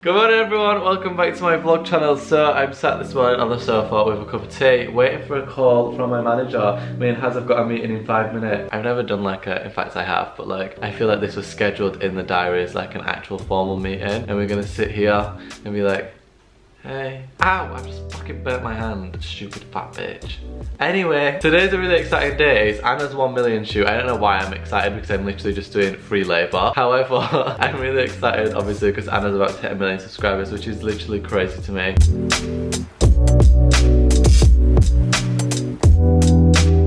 Good morning everyone, welcome back to my vlog channel. So I'm sat this morning on the sofa with a cup of tea, waiting for a call from my manager. Me and Haz have got a meeting in 5 minutes. I've never done like a, in fact I have, but like I feel like this was scheduled in the diary as like an actual formal meeting, and we're gonna sit here and be like, hey. Ow, I just fucking burnt my hand, stupid fat bitch. Anyway, today's a really exciting day. It's Anna's 1 million shoot. I don't know why I'm excited because I'm literally just doing free labour. However, I'm really excited obviously because Anna's about to hit 1 million subscribers, which is literally crazy to me.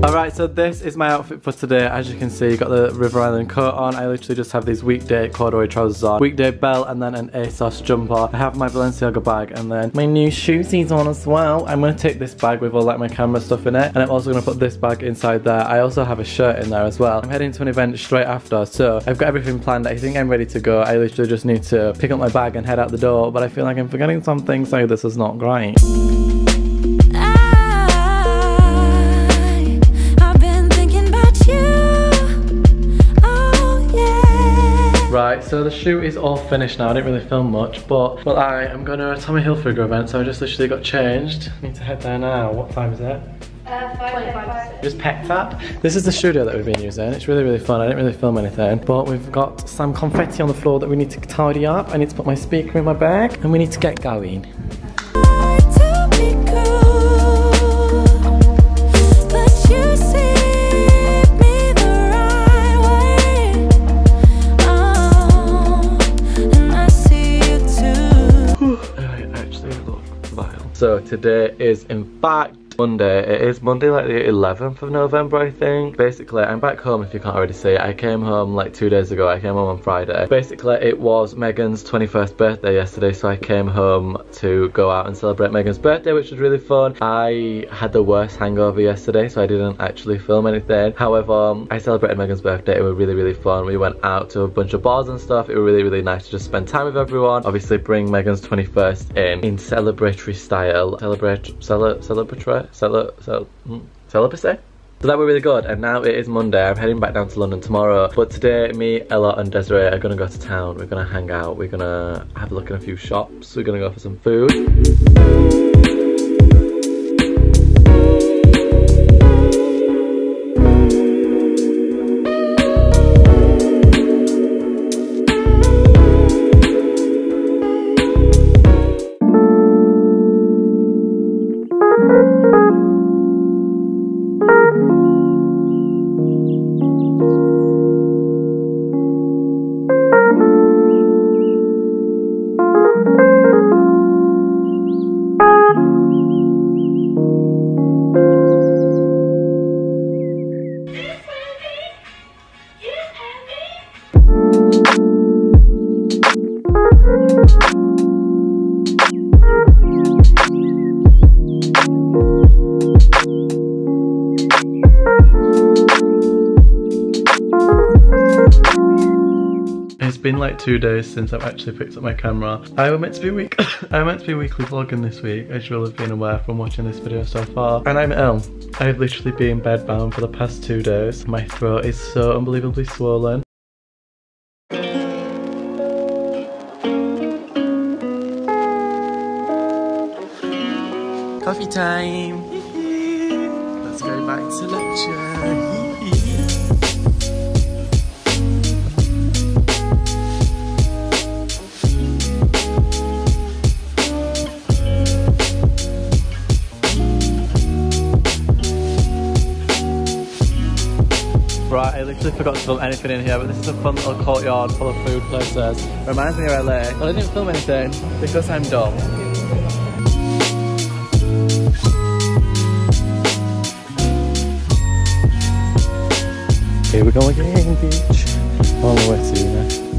Alright, so this is my outfit for today. As you can see, you got the River Island coat on. I literally just have these weekday corduroy trousers on, weekday belt, and then an ASOS jumper. I have my Balenciaga bag and then my new shoesies on as well. I'm going to take this bag with all like my camera stuff in it, and I'm also going to put this bag inside there. I also have a shirt in there as well. I'm heading to an event straight after, so I've got everything planned. I think I'm ready to go. I literally just need to pick up my bag and head out the door, but I feel like I'm forgetting something, so this is not great. Right, so the shoot is all finished now. I didn't really film much, but well, I am going to a Tommy Hilfiger event, so I just literally got changed. I need to head there now. What time is it? 5:25. Just packed up. This is the studio that we've been using. It's really, really fun. I didn't really film anything, but we've got some confetti on the floor that we need to tidy up. I need to put my speaker in my bag, and we need to get going. So today is in fact Monday. It is Monday, like the 11th of November, I think. Basically, I'm back home, if you can't already see. I came home like 2 days ago. I came home on Friday. Basically, it was Megan's 21st birthday yesterday, so I came home to go out and celebrate Megan's birthday, which was really fun. I had the worst hangover yesterday, so I didn't actually film anything. However, I celebrated Megan's birthday. It was really, really fun. We went out to a bunch of bars and stuff. It was really, really nice to just spend time with everyone. Obviously, bring Megan's 21st in celebratory style. Celibacy? So that were really good, and now it is Monday. I'm heading back down to London tomorrow, but today me, Ella and Desiree are gonna go to town. We're gonna hang out, we're gonna have a look in a few shops, we're gonna go for some food. Been like 2 days since I've actually picked up my camera. I meant to be weekly vlogging this week, as you'll have been aware from watching this video so far. And I'm ill. I've literally been bedbound for the past 2 days. My throat is so unbelievably swollen. Coffee time. Let's go back to lecture. Right, I literally forgot to film anything in here, but this is a fun little courtyard full of food places. Reminds me of LA. Well, I didn't film anything because I'm dumb. Here we go again, beach. All the way to you now.